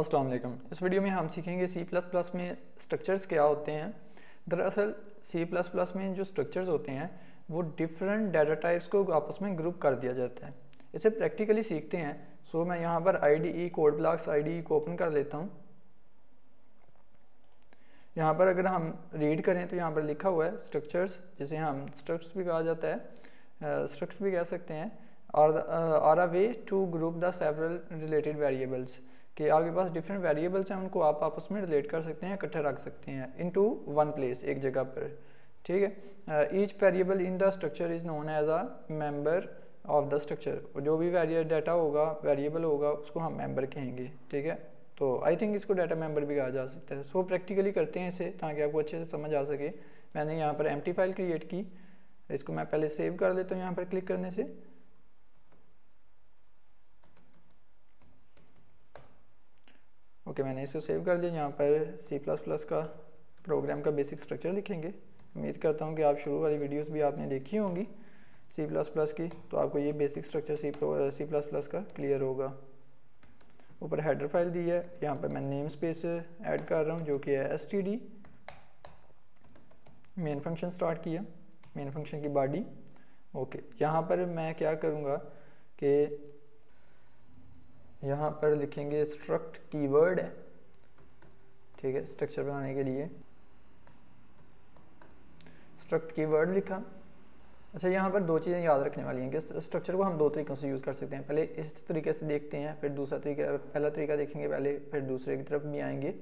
अस्सलाम वालेकुम। इस वीडियो में हम सीखेंगे C++ में स्ट्रक्चर्स क्या होते हैं। दरअसल C++ में जो स्ट्रक्चर्स होते हैं वो डिफरेंट डाटा टाइप्स को आपस में ग्रुप कर दिया जाता है। इसे प्रैक्टिकली सीखते हैं। सो मैं यहाँ पर IDE कोड ब्लॉक्स IDE को ओपन कर लेता हूँ। यहाँ पर अगर हम रीड करें तो यहाँ पर लिखा हुआ है स्ट्रक्चर्स, जिसे हम स्ट्रक्स भी कहा जाता है, स्ट्रक्स भी कह सकते हैं, are a way to group the several related variables, कि आपके पास डिफरेंट वेरिएबल्स हैं, उनको आप आपस में रिलेट कर सकते हैं, इकट्ठे रख सकते हैं इनटू वन प्लेस, एक जगह पर। ठीक है, each variable in the structure is known as a member of the structure. जो भी डाटा होगा, वेरिएबल होगा, उसको हम मेंबर कहेंगे। ठीक है, तो आई थिंक इसको डाटा मेंबर भी कहा जा सकता है। सो प्रैक्टिकली करते हैं इसे ताकि आपको अच्छे से समझ आ सके। मैंने यहाँ पर एम्प्टी फाइल क्रिएट की, इसको मैं पहले सेव कर लेता हूँ यहाँ पर क्लिक करने से। ओके, मैंने इसको सेव कर लिया। यहाँ पर C++ का प्रोग्राम का बेसिक स्ट्रक्चर लिखेंगे। उम्मीद करता हूँ कि आप शुरू वाली वीडियोस भी आपने देखी होंगी C++ की, तो आपको ये बेसिक स्ट्रक्चर C++ का क्लियर होगा। ऊपर हेडर फाइल दी है, यहाँ पर मैं नेम स्पेस ऐड कर रहा हूँ जो कि है std। मेन फंक्शन स्टार्ट किया, मेन फंक्शन की बॉडी। ओके, यहाँ पर मैं क्या करूँगा कि यहाँ पर लिखेंगे स्ट्रक्ट कीवर्ड है। ठीक है, स्ट्रक्चर बनाने के लिए स्ट्रक्ट कीवर्ड लिखा। अच्छा, यहाँ पर दो चीज़ें याद रखने वाली हैं कि स्ट्रक्चर को हम दो तरीक़ों से यूज़ कर सकते हैं। पहले इस तरीके से देखते हैं, फिर दूसरा तरीका, पहला तरीका देखेंगे पहले, फिर दूसरे की तरफ भी आएंगे।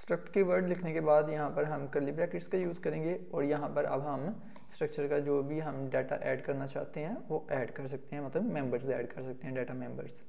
स्ट्रक्ट कीवर्ड लिखने के बाद यहाँ पर हम कर्ली ब्रैकेट्स का यूज़ करेंगे और यहाँ पर अब हम स्ट्रक्चर का जो भी हम डाटा ऐड करना चाहते हैं वो ऐड कर सकते हैं, मतलब मेम्बर्स ऐड कर सकते हैं, डाटा मेम्बर्स।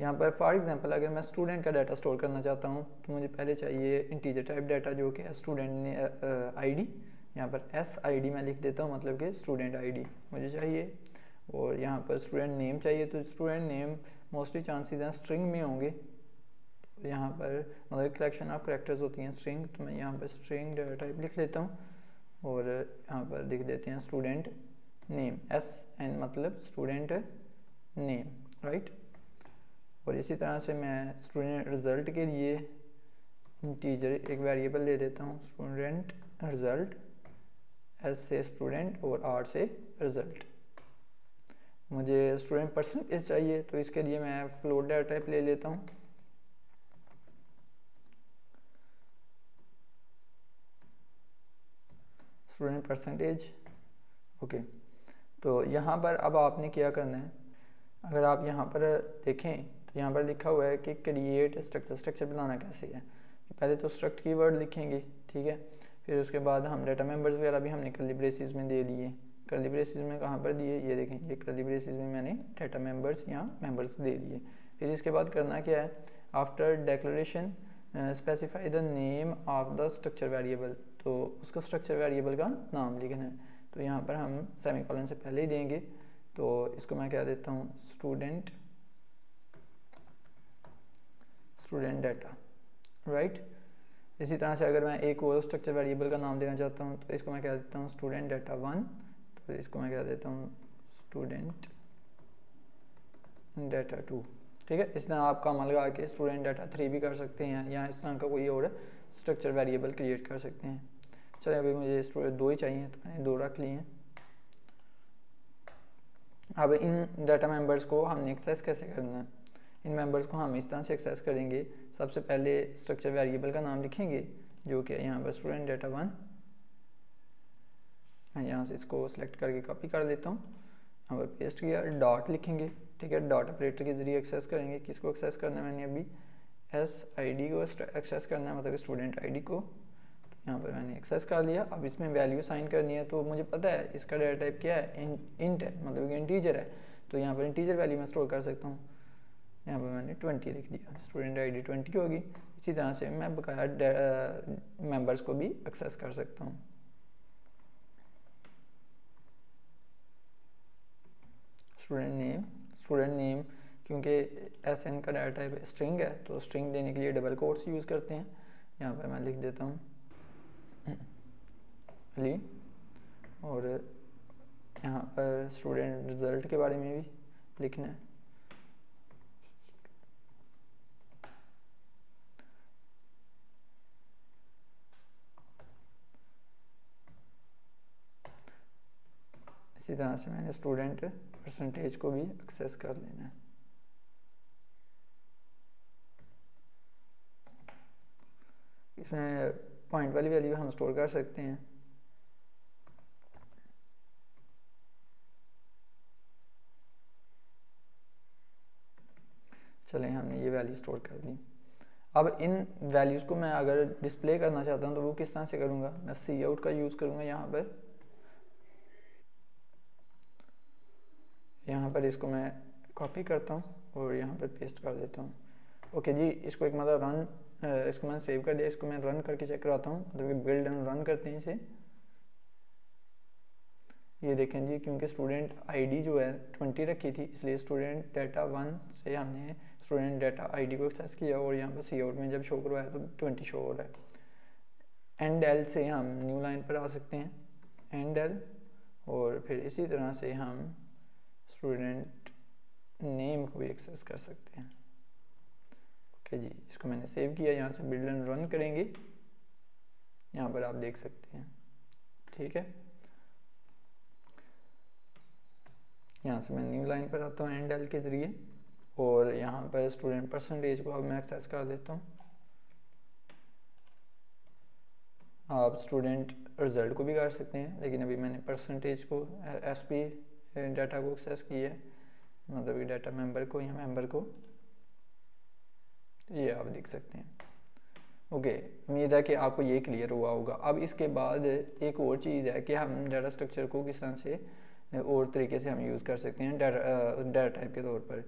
यहाँ पर फॉर एग्जांपल अगर मैं स्टूडेंट का डाटा स्टोर करना चाहता हूँ तो मुझे पहले चाहिए इंटीजर टाइप डाटा जो कि स्टूडेंट आईडी, यहाँ पर SID मैं लिख देता हूँ, मतलब कि स्टूडेंट आईडी मुझे चाहिए। और यहाँ पर स्टूडेंट नेम चाहिए, तो स्टूडेंट नेम मोस्टली चांसेस हैं स्ट्रिंग में होंगे। तो यहाँ पर मतलब कलेक्शन ऑफ करैक्टर्स होती हैं स्ट्रिंग, तो मैं यहाँ पर स्ट्रिंग डाटा टाइप लिख लेता हूँ और यहाँ पर लिख देते हैं स्टूडेंट नेम SN, मतलब स्टूडेंट नेम, राइट। और इसी तरह से मैं स्टूडेंट रिज़ल्ट के लिए इंटीजर एक वेरिएबल ले देता हूँ, स्टूडेंट रिज़ल्ट, S से स्टूडेंट और R से रिज़ल्ट। मुझे स्टूडेंट परसेंटेज चाहिए, तो इसके लिए मैं फ्लोट डाटा टाइप ले लेता हूँ। Student percentage, okay. तो यहाँ पर अब आपने क्या करना है, अगर आप यहाँ पर देखें यहाँ पर लिखा हुआ है कि क्रिएट स्ट्रक्चर। स्ट्रक्चर बनाना कैसे है कि पहले तो स्ट्रक्ट कीवर्ड लिखेंगे, ठीक है, फिर उसके बाद हम डाटा मेंबर्स वगैरह भी हमने कर्ली ब्रेसेस में दे दिए। कर्ली ब्रेसेस में कहाँ पर दिए, ये देखें, ये कर्ली ब्रेसेस में मैंने डाटा मेंबर्स, यहाँ मेंबर्स दे दिए। फिर इसके बाद करना क्या है, after declaration specify the name of the structure variable, तो उसका स्ट्रक्चर वेरिएबल का नाम लिखना है। तो यहाँ पर हम सेमीकोलन से पहले ही देंगे, तो इसको मैं क्या देता हूँ, स्टूडेंट डाटा, राइट। इसी तरह से अगर मैं एक और स्ट्रक्चर वेरिएबल का नाम देना चाहता हूँ तो इसको मैं क्या देता हूँ, स्टूडेंट डाटा 1, तो इसको मैं क्या देता हूँ, स्टूडेंट डाटा 2। ठीक है, इस तरह आप काम लगा के स्टूडेंट डाटा 3 भी कर सकते हैं, या इस तरह का कोई और स्ट्रक्चर वेरिएबल क्रिएट कर सकते हैं। चलिए, अभी मुझे स्टूडेंट 2 ही चाहिए तो मैंने 2 रख लिए हैं। अब इन डाटा मेंबर्स को हमने एक्सेस कैसे करना है, इन मेंबर्स को हम इस तरह से एक्सेस करेंगे। सबसे पहले स्ट्रक्चर वेरिएबल का नाम लिखेंगे जो कि यहाँ पर स्टूडेंट डाटा 1, मैं यहाँ से इसको सेलेक्ट करके कॉपी कर लेता हूँ, यहाँ पर पेस्ट किया, डॉट लिखेंगे। ठीक है, डॉट ऑपरेटर के जरिए एक्सेस करेंगे। किसको एक्सेस करना है, मैंने अभी SID को एक्सेस करना है, मतलब स्टूडेंट ID को। तो यहाँ पर मैंने एक्सेस कर लिया। अब इसमें वैल्यू साइन करनी है, तो मुझे पता है इसका डाटा टाइप क्या है, इंट है, मतलब इंटीजर है, तो यहाँ पर इंटीजर वैल्यू में स्टोर कर सकता हूँ। यहाँ पर मैंने 20 लिख दिया, स्टूडेंट आईडी 20 होगी। इसी तरह से मैं बकाया मेंबर्स को भी एक्सेस कर सकता हूँ। स्टूडेंट नेम क्योंकि SN का डाटा टाइप स्ट्रिंग है, तो स्ट्रिंग देने के लिए डबल कोट्स यूज़ करते हैं। यहाँ पर मैं लिख देता हूँ अली, और यहाँ पर स्टूडेंट रिज़ल्ट के बारे में भी लिखना है। इसी तरह से मैंने स्टूडेंट परसेंटेज को भी एक्सेस कर लेना है। इसमें पॉइंट वाली वैल्यू हम स्टोर कर सकते हैं। चलें, हमने ये वैल्यू स्टोर कर दी। अब इन वैल्यूज़ को मैं अगर डिस्प्ले करना चाहता हूँ तो वो किस तरह से करूँगा, मैं सी आउट का यूज़ करूँगा। यहाँ पर इसको मैं कॉपी करता हूँ और यहाँ पर पेस्ट कर देता हूँ। ओके जी, इसको एक मतलब रन, इसको मैंने सेव कर दिया। इसको मैं रन करके चेक कराता हूँ, मतलब कि बिल्ड एंड रन करते हैं इसे। ये देखें जी, क्योंकि स्टूडेंट आईडी जो है 20 रखी थी, इसलिए स्टूडेंट डाटा 1 से हमने स्टूडेंट डाटा आईडी को एक्सेस किया और यहाँ पर सी आउट में जब शो करवाया तो 20 शो हो रहा है। एंड एल से हम न्यू लाइन पर आ सकते हैं, एंड एल, और फिर इसी तरह से हम स्टूडेंट नेम को भी एक्सेस कर सकते हैं। ओके जी, इसको मैंने सेव किया। यहाँ से बिल्ड एंड रन करेंगे, यहाँ पर आप देख सकते हैं। ठीक है, यहाँ से मैं न्यू लाइन पर आता हूँ एंड एल के ज़रिए, और यहाँ पर स्टूडेंट परसेंटेज को अब मैं एक्सेस कर देता हूँ। आप स्टूडेंट रिजल्ट को भी कर सकते हैं, लेकिन अभी मैंने परसेंटेज को, एसपी डाटा को एक्सेस किया है, मतलब कि डाटा मेंबर को या मेंबर को। ये आप देख सकते हैं। ओके, उम्मीद है कि आपको ये क्लियर हुआ होगा। अब इसके बाद एक और चीज़ है कि हम डाटा स्ट्रक्चर को किस तरह से और तरीके से हम यूज़ कर सकते हैं डाटा टाइप के तौर पर।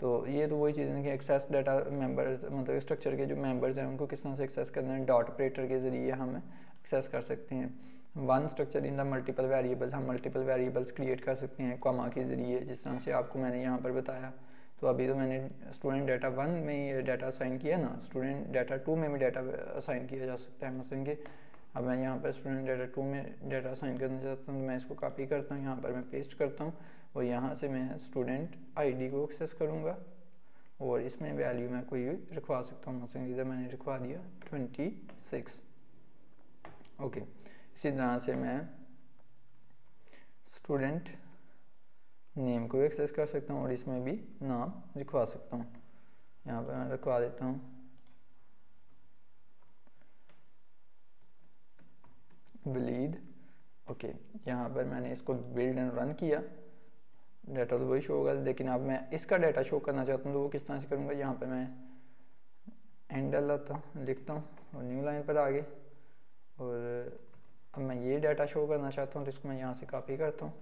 तो ये तो वही चीज़ है कि एक्सेस डाटा मेंबर्स, मतलब स्ट्रक्चर के जो मेंबर्स हैं उनको किस तरह से एक्सेस करना है, डॉट ऑपरेटर के ज़रिए हम एक्सेस कर सकते हैं। One structure in the multiple variables, हम मल्टीपल वेरिएबल्स क्रिएट कर सकते हैं कॉमा के ज़रिए, जिस तरह से आपको मैंने यहाँ पर बताया। तो अभी तो मैंने स्टूडेंट डाटा 1 में डाटा असाइन किया ना, स्टूडेंट डाटा 2 में भी डाटा असाइन किया जा सकता है। मसलन कि अब मैं यहाँ पर स्टूडेंट डाटा 2 में डाटा असाइन करना चाहता हूँ, तो मैं इसको कॉपी करता हूँ, यहाँ पर मैं पेस्ट करता हूँ, और यहाँ से मैं स्टूडेंट आईडी को एक्सेस करूँगा और इसमें वैल्यू मैं कोई भी रखवा सकता हूँ। मसलन मैंने रखवा दिया 26। ओके, इसी तरह से मैं स्टूडेंट नेम को एक्सेस कर सकता हूँ और इसमें भी नाम रखवा सकता हूँ। यहाँ पर मैं रखवा देता हूँ वलीद। ओके, यहाँ पर मैंने इसको बिल्ड एंड रन किया, डाटा तो वही शो होगा, लेकिन अब मैं इसका डाटा शो करना चाहता हूँ तो वो किस तरह से करूँगा। यहाँ पर मैं एंडल लिखता हूँ और न्यू लाइन पर आ गए, और अब मैं ये डाटा शो करना चाहता हूँ तो इसको मैं यहाँ से कॉपी करता हूँ,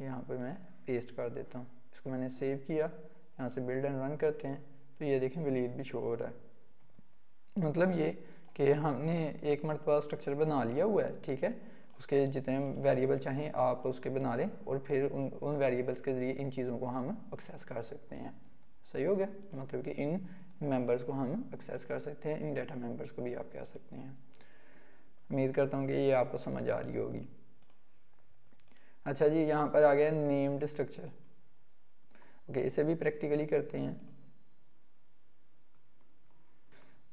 यहाँ पर मैं पेस्ट कर देता हूँ। इसको मैंने सेव किया, यहाँ से बिल्ड एंड रन करते हैं तो ये देखें वलीद भी शो हो रहा है। मतलब ये कि हमने एक मरतबा स्ट्रक्चर बना लिया हुआ है। ठीक है, उसके जितने वेरिएबल चाहें आप उसके बना लें और फिर उन वेरिएबल्स के ज़रिए इन चीज़ों को हम एक्सेस कर सकते हैं। सही हो गया, मतलब कि इन मेंबर्स को हम एक्सेस कर सकते हैं, इन डाटा मेंबर्स को भी आप कह सकते हैं। उम्मीद करता हूँ कि ये आपको समझ आ रही होगी। अच्छा जी, यहाँ पर आ गया नेम्ड स्ट्रक्चर। ओके, इसे भी प्रैक्टिकली करते हैं।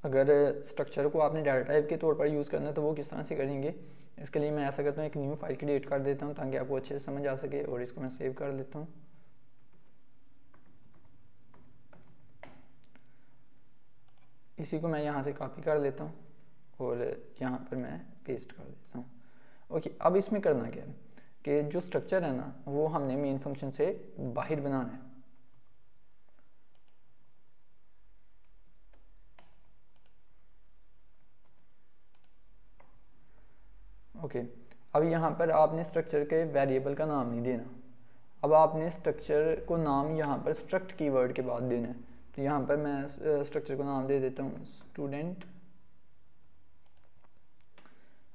अगर स्ट्रक्चर को आपने डाटा टाइप के तौर पर यूज़ करना है तो वो किस तरह से करेंगे, इसके लिए मैं ऐसा करता हूँ, एक न्यू फाइल क्रिएट कर देता हूँ ताकि आपको अच्छे से समझ आ सके, और इसको मैं सेव कर देता हूँ। इसी को मैं यहाँ से कॉपी कर लेता हूँ और यहाँ पर मैं पेस्ट कर देता हूँ। ओके, अब इसमें करना क्या है कि जो स्ट्रक्चर है ना वो हमने मेन फंक्शन से बाहर बनाना है। ओके, अब यहाँ पर आपने स्ट्रक्चर के वेरिएबल का नाम नहीं देना, अब आपने स्ट्रक्चर को नाम यहाँ पर स्ट्रक्ट कीवर्ड के बाद देना है। तो यहाँ पर मैं स्ट्रक्चर को नाम दे देता हूँ स्टूडेंट।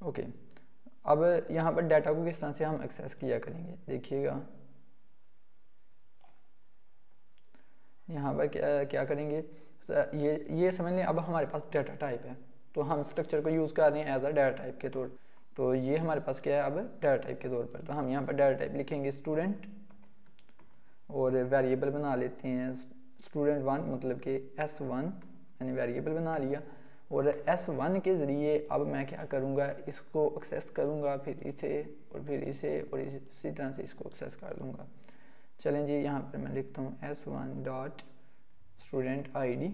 ओके, अब यहाँ पर डाटा को किस तरह से हम एक्सेस किया करेंगे, देखिएगा। यहाँ पर क्या करेंगे, ये समझ लें अब हमारे पास डाटा टाइप है, तो हम स्ट्रक्चर को यूज़ कर रहे हैं एज अ डाटा टाइप के तौर पर। तो ये हमारे पास क्या है अब डाटा टाइप के तौर पर, तो हम यहाँ पर डाटा टाइप लिखेंगे स्टूडेंट और वेरिएबल बना लेते हैं स्टूडेंट 1, मतलब कि S1 मैंने वेरिएबल बना लिया, और S1 के ज़रिए अब मैं क्या करूँगा, इसको एक्सेस करूँगा, फिर इसे और इसी तरह से इसको एक्सेस कर लूँगा। चलें जी, यहाँ पर मैं लिखता हूँ S1.StudentId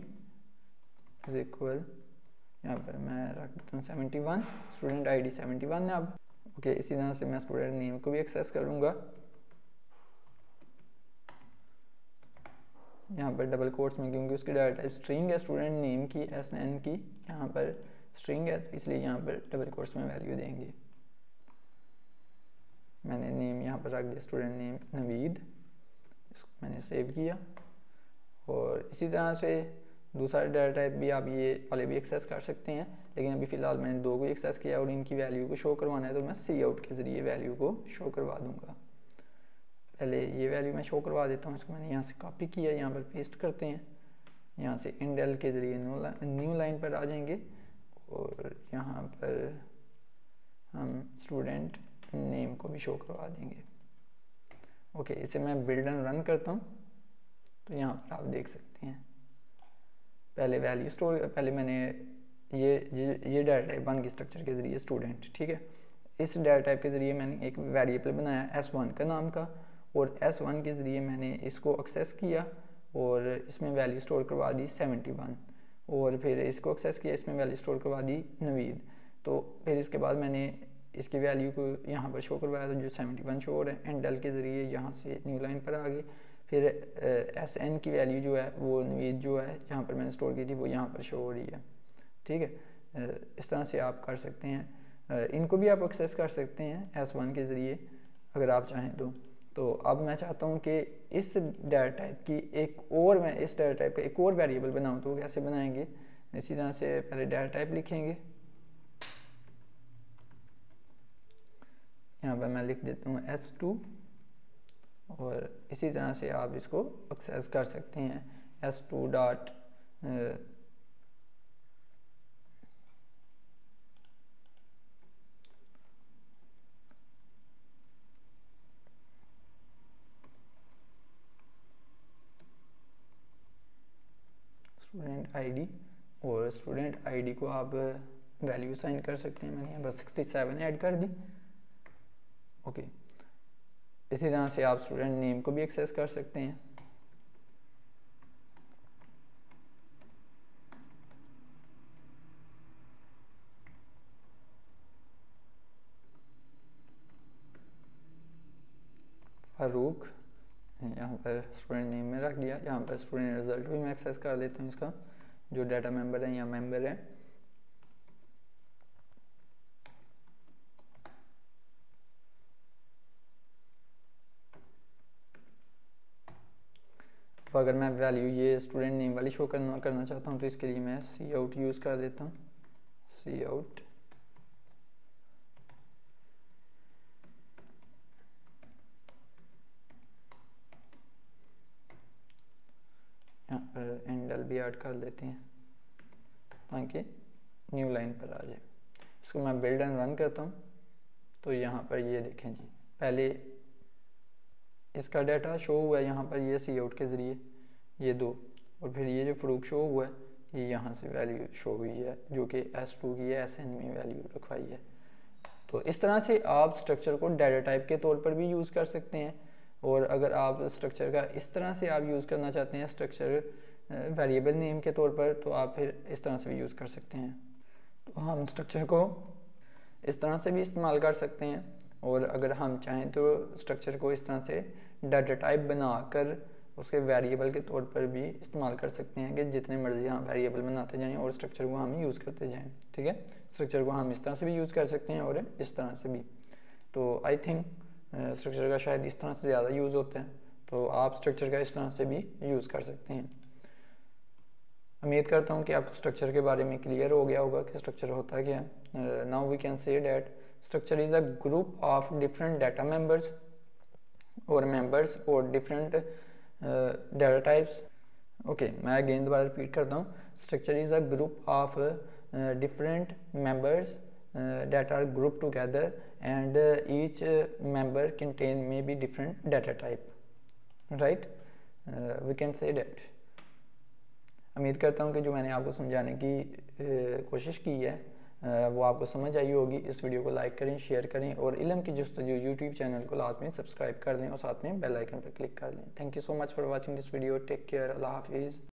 इज इक्वल, यहाँ पर मैं रख देता हूँ 71, स्टूडेंट आईडी 71 है। अब ओके, इसी तरह से मैं स्टूडेंट नेम को भी एक्सेस करूँगा। यहाँ पर डबल कोट्स में, क्योंकि उसकी डाटा टाइप स्ट्रिंग है, स्टूडेंट नेम की SN की यहाँ पर स्ट्रिंग है, तो इसलिए यहाँ पर डबल कोट्स में वैल्यू देंगे। मैंने नेम यहाँ पर रख दिया स्टूडेंट नेम नवीद, इसको मैंने सेव किया। और इसी तरह से दूसरा डाटा टाइप भी आप ये वाले भी एक्सेस कर सकते हैं, लेकिन अभी फ़िलहाल मैंने दो को एक्सेस किया और इनकी वैल्यू को शो करवाना है, तो मैं सी आउट के ज़रिए वैल्यू को शो करवा दूँगा। पहले ये वैल्यू मैं शो करवा देता हूँ, इसको मैंने यहाँ से कॉपी किया, यहाँ पर पेस्ट करते हैं, यहाँ से इंडेल के ज़रिए न्यू लाइन पर आ जाएंगे और यहाँ पर हम स्टूडेंट नेम को भी शो करवा देंगे। ओके, इसे मैं बिल्ड एंड रन करता हूँ, तो यहाँ पर आप देख सकते हैं पहले वैल्यू स्टोर, पहले मैंने ये डाटा टाइप 1 के स्ट्रक्चर के ज़रिए स्टूडेंट, ठीक है, इस डाटा टाइप के ज़रिए मैंने एक वेरिएबल बनाया S1 का नाम का, और S1 के ज़रिए मैंने इसको एक्सेस किया और इसमें वैल्यू स्टोर करवा दी 71, और फिर इसको एक्सेस किया, इसमें वैल्यू स्टोर करवा दी नवीद। तो फिर इसके बाद मैंने इसकी वैल्यू को यहाँ पर शो करवाया, तो जो 71 शो हो रहा है एंड डेल के ज़रिए यहाँ से न्यू लाइन पर आ गए। फिर SN की वैल्यू जो है वो नवीद जो है यहाँ पर मैंने स्टोर की थी वो यहाँ पर शो हो रही है, ठीक है। इस तरह से आप कर सकते हैं, इनको भी आप एक्सेस कर सकते हैं S1 के ज़रिए अगर आप चाहें तो अब मैं चाहता हूँ कि इस डाटा टाइप की एक और, मैं इस डाटा टाइप का एक और वेरिएबल बनाऊँ, तो कैसे बनाएंगे, इसी तरह से पहले डाटा टाइप लिखेंगे। यहाँ पर मैं लिख देता हूँ S2, और इसी तरह से आप इसको एक्सेस कर सकते हैं S2 डॉट स्टूडेंट आईडी, और स्टूडेंट आईडी को आप वैल्यू साइन कर सकते हैं। मैंने यहाँ पर 67 ऐड कर दी। ओके, इसी तरह से आप स्टूडेंट नेम को भी एक्सेस कर सकते हैं। फारूक यहाँ पर स्टूडेंट नेम में रख दिया, यहाँ पर स्टूडेंट रिजल्ट भी मैं एक्सेस कर देता हूँ, इसका जो डाटा मेंबर है या मेंबर है। तो अगर मैं वैल्यू ये स्टूडेंट नेम वाली शो करना चाहता हूँ, तो इसके लिए मैं सी आउट यूज़ कर देता हूँ, सी आउट यहाँ पर एंडल भी ऐड कर देते हैं ताकि न्यू लाइन पर आ जाए। इसको मैं बिल्ड एंड रन करता हूँ, तो यहाँ पर ये देखें जी, पहले इसका डाटा शो हुआ है यहाँ पर ये सी आउट के ज़रिए ये दो, और फिर ये जो फ्रूक शो हुआ है ये यहाँ से वैल्यू शो हुई है जो कि S2 की है, SN में वैल्यू रखवाई है। तो इस तरह से आप स्ट्रक्चर को डाटा टाइप के तौर पर भी यूज़ कर सकते हैं, और अगर आप स्ट्रक्चर का इस तरह से आप यूज़ करना चाहते हैं स्ट्रक्चर वेरिएबल नेम के तौर पर, तो आप फिर इस तरह से भी यूज़ कर सकते हैं। तो हम स्ट्रक्चर को इस तरह से भी इस्तेमाल कर सकते हैं, और अगर हम चाहें तो स्ट्रक्चर को इस तरह से डाटा टाइप बनाकर उसके वेरिएबल के तौर पर भी इस्तेमाल कर सकते हैं कि जितने मर्जी हम वेरिएबल बनाते जाएं और स्ट्रक्चर को हम यूज़ करते जाएं, ठीक है। स्ट्रक्चर को हम इस तरह से भी यूज़ कर सकते हैं और इस तरह से भी। तो आई थिंक स्ट्रक्चर का शायद इस तरह से ज़्यादा यूज़ होता है, तो आप स्ट्रक्चर का इस तरह से भी यूज़ कर सकते हैं। उम्मीद करता हूँ कि आपको स्ट्रक्चर के बारे में क्लियर हो गया होगा कि स्ट्रक्चर होता क्या है। Now we can say that structure is a group of different data members और डिफरेंट डाटा टाइप्स। ओके, मैं अगेन दोबारा रिपीट करता हूँ, structure is a group of different members that are grouped together and each member contain maybe different data type, right? We can say that उम्मीद करता हूँ कि जो मैंने आपको समझाने की कोशिश की है वो आपको समझ आई होगी। इस वीडियो को लाइक करें, शेयर करें और इल्म की जस्तजू यूट्यूब चैनल को लाजमी सब्सक्राइब कर दें और साथ में बेल आइकन पर क्लिक कर दें। Thank you so much for watching this video. Take care. अल्लाह हाफिज़।